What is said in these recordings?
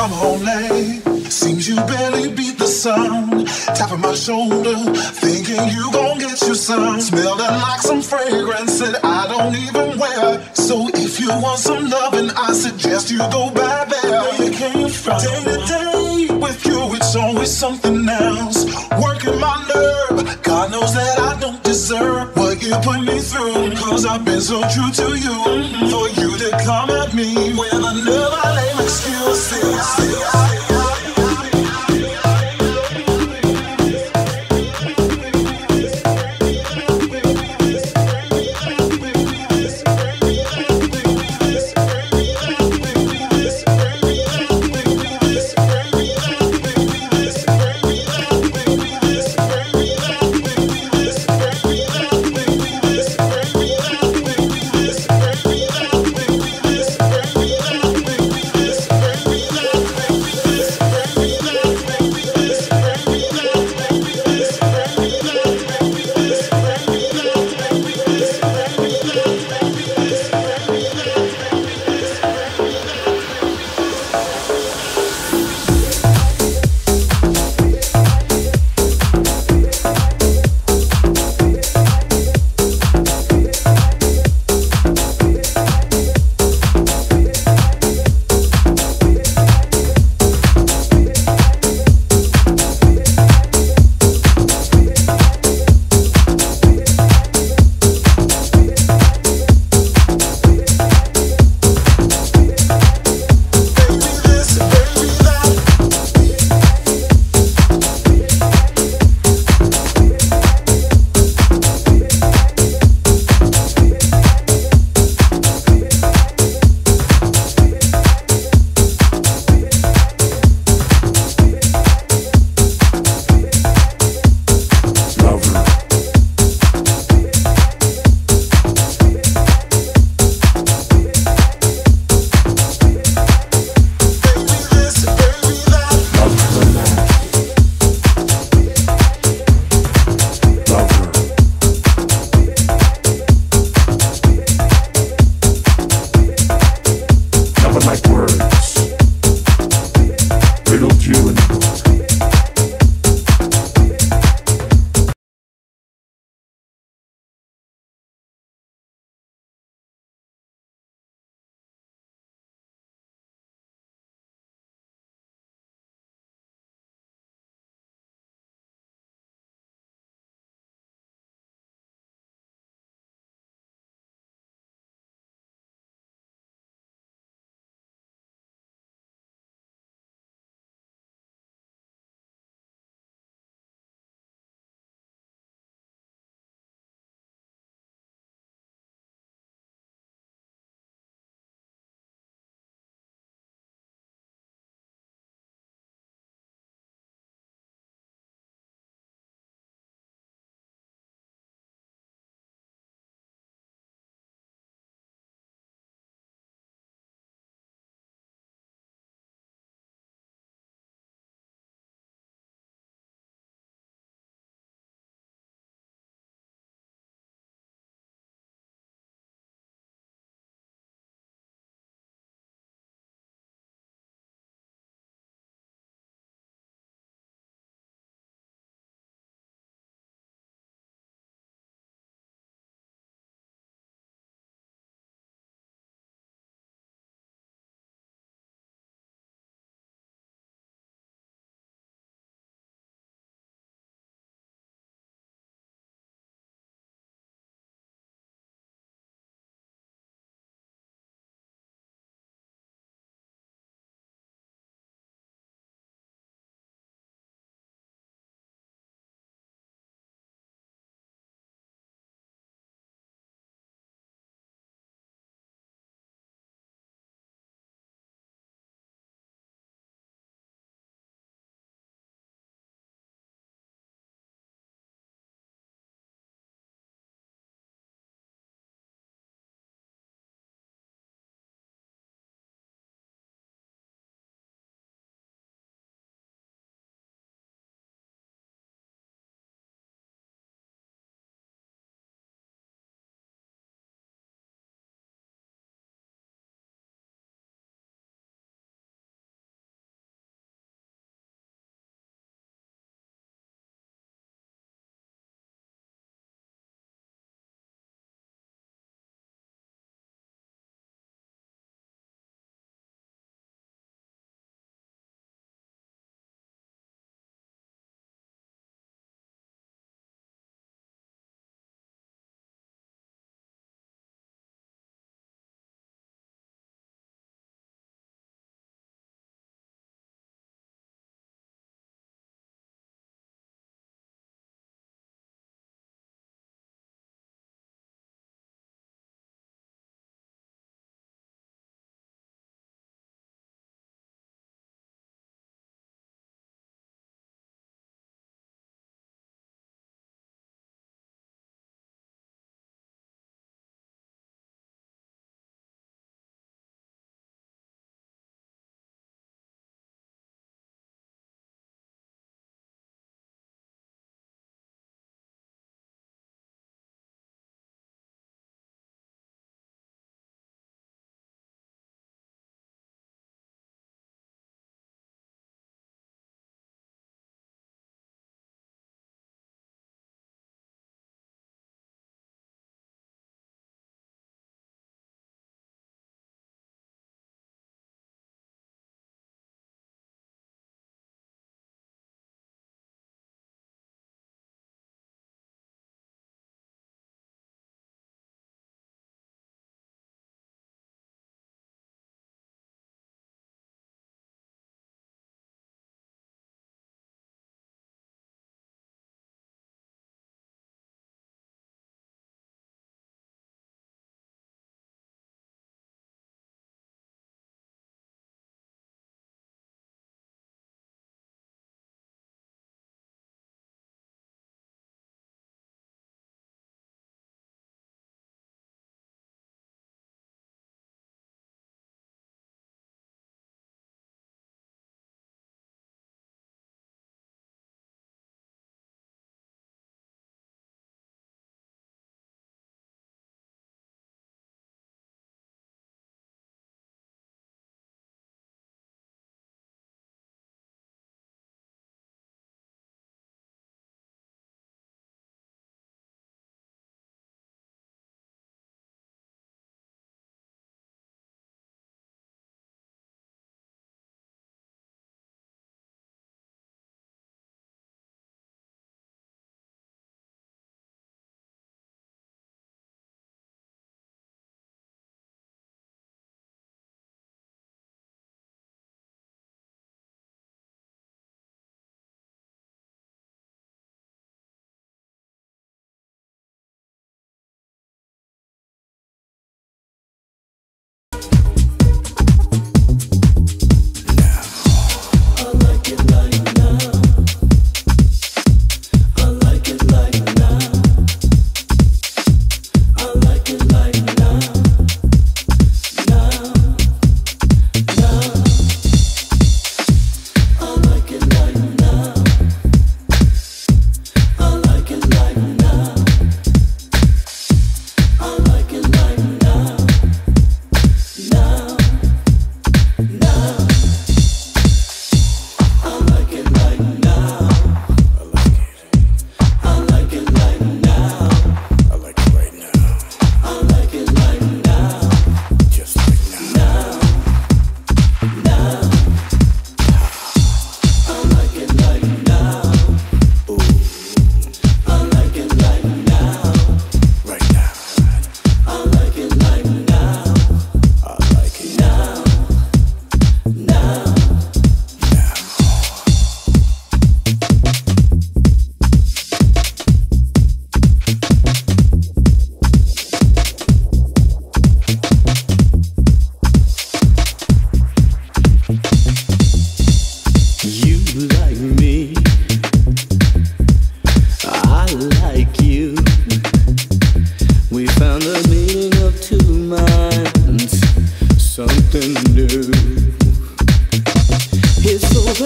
come home late. Seems you barely beat the sun. Tapping my shoulder, thinking you gon' get you some. Smelling like some fragrance that I don't even wear. So if you want some loving, I suggest you go back there. Where you came from. Day to day with you, it's always something else. Working my nerve, God knows that I don't deserve what you put me through. Cause I've been so true to you. For you to come at me with another lame excuse.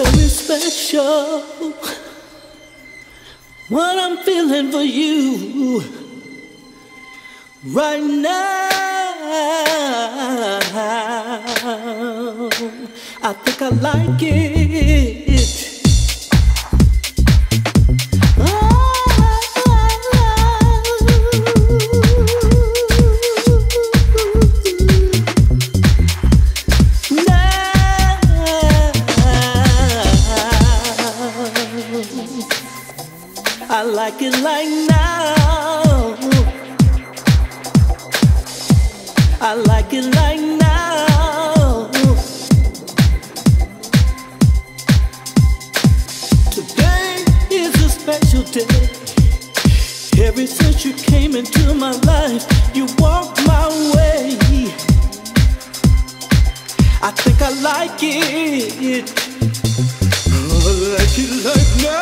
very special. What I'm feeling for you right now, I think I like it. I like it like now. I like it like now. Today is a special day. Ever since you came into my life, you walked my way. I think I like it. I like it like now.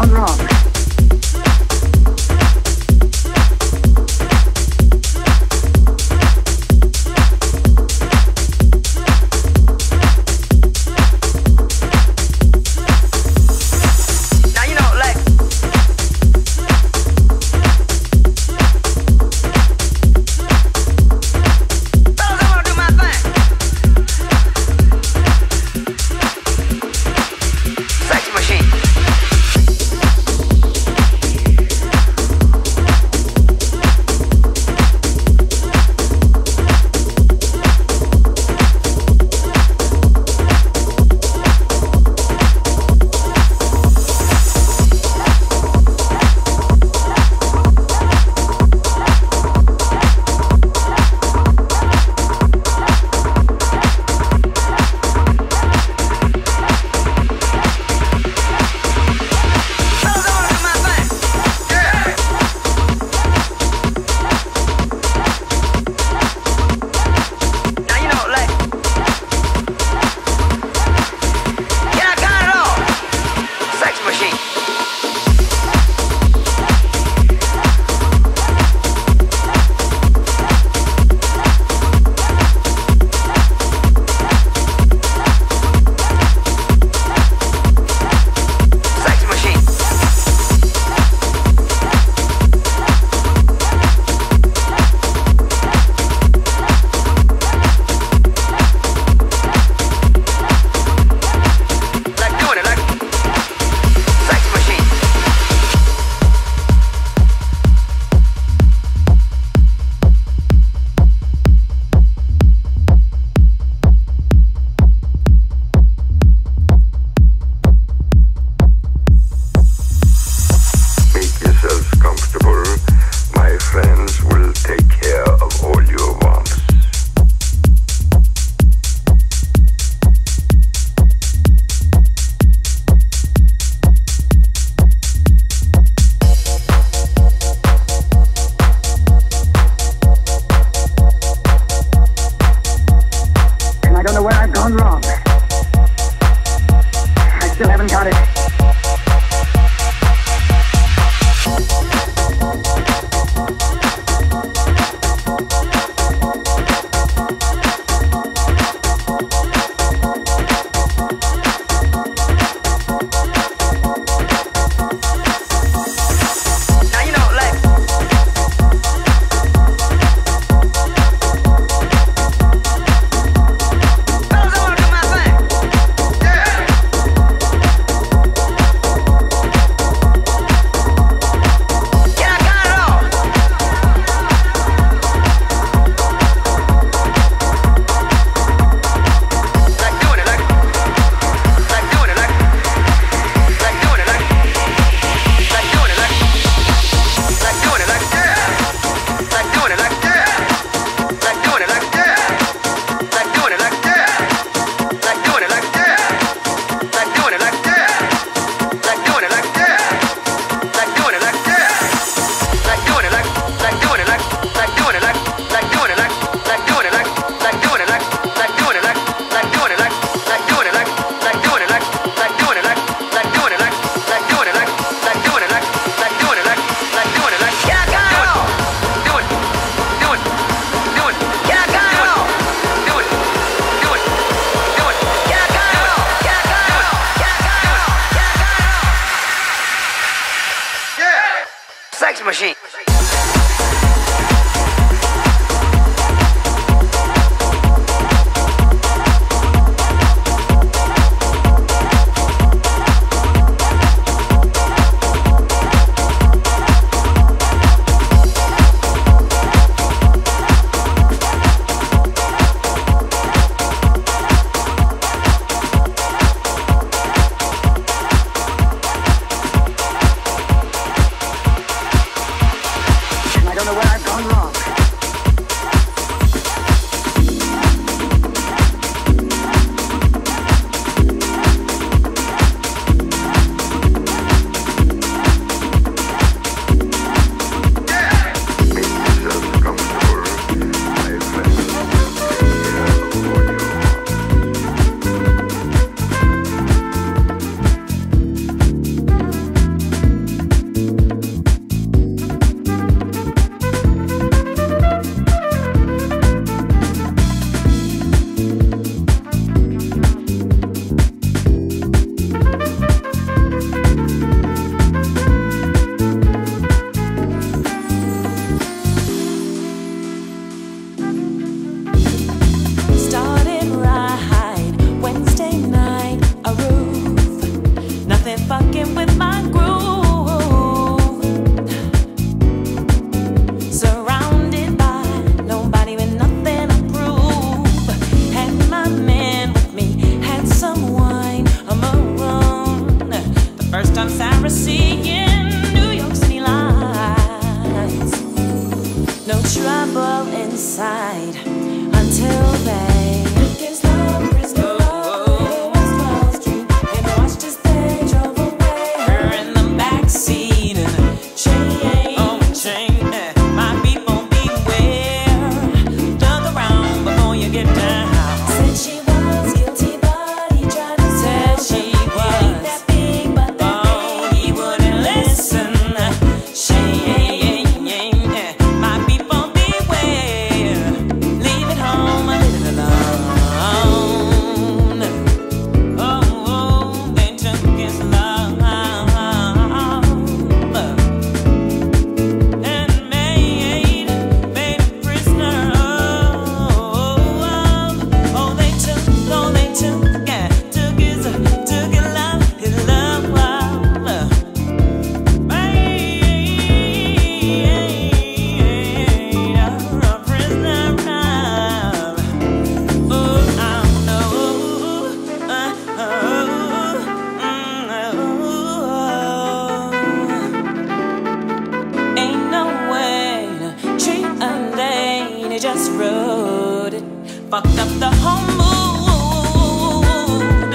John Rock. side until they look as long as the Wall Street and watched as they drove away. Her in the backseat and a chain on a chain. My people beware, dug around before you get down. Said she was guilty, but he tried to tell she was. Ain't that big, but that oh, he wouldn't listen. She. Just rude, it fucked up the whole mood.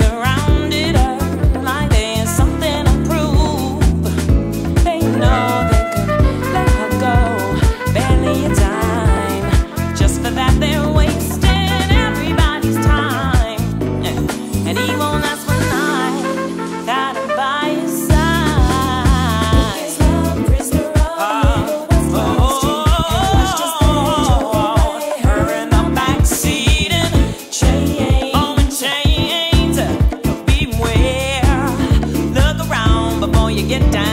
Surrounded her like there's something to prove. They know they could let her go, barely a dime. Just for that they're wasting everybody's time. And he won't last one night, that advice. Get down.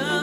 Do